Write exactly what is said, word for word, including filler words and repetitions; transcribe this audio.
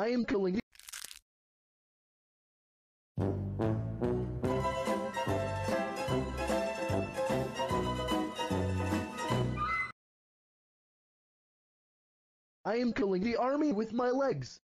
I am killing you. I am killing the army with my legs.